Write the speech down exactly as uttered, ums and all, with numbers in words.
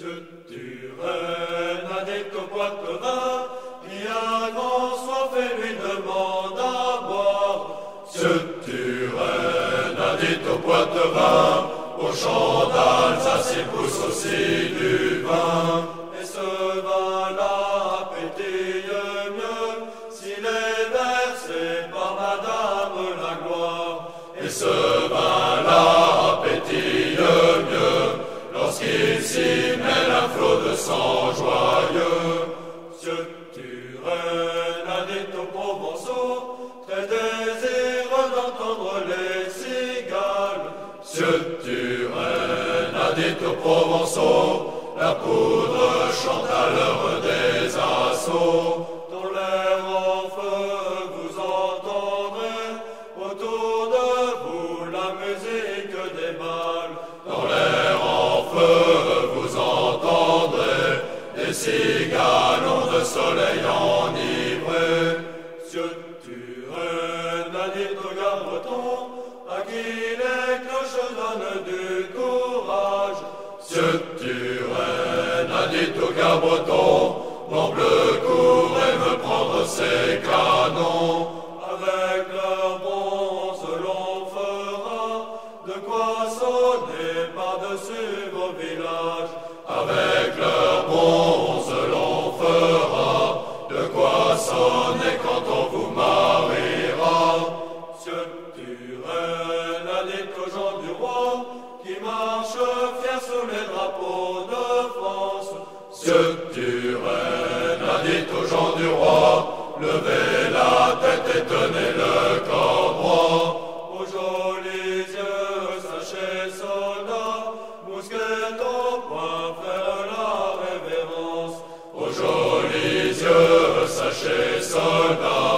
de Turenne n'avait que boire de vin, et un grand soif et lui demande à boire. Monsieur de Turenne n'avait que boire de vin, au champ d'Alsace il pousse aussi du vin. Et ce vin-là pétille mieux s'il est versé par Madame la Gloire. Et ce vin-là pétille mieux lorsqu'il s'y mêle un flot de sang joyeux. Monsieur de Turenne a dit aux Provençaux, très désireux d'entendre les cigales. Monsieur de Turenne a dit aux Provençaux, la poudre chante à l'heure des assauts. Dans l'air en feu vous entendrez autour de vous la musique des balles. Dans l'air en feu vous entendrez des cigalons de soleil enivrés. Monsieur de Turenne a dit au garde-temps à qui les cloches donnent du courage. Monsieur de Turenne a dit au gabreton, mon bleu courait me prendre ses canons. Avec leur bronze l'on fera de quoi sonner par-dessus vos villages. Avec leur bronze l'on fera de quoi sonner quand on vous mariera. Monsieur de Turenne a dit aux gens du roi qui marchent fiers sous les drapeaux de France. Monsieur de Turenne a dit aux gens du roi, levez la tête et tenez le corps droit. Aux jolis yeux, sachez soldats, mousquet au poing, faire la révérence. Aux jolis yeux, sachez soldats,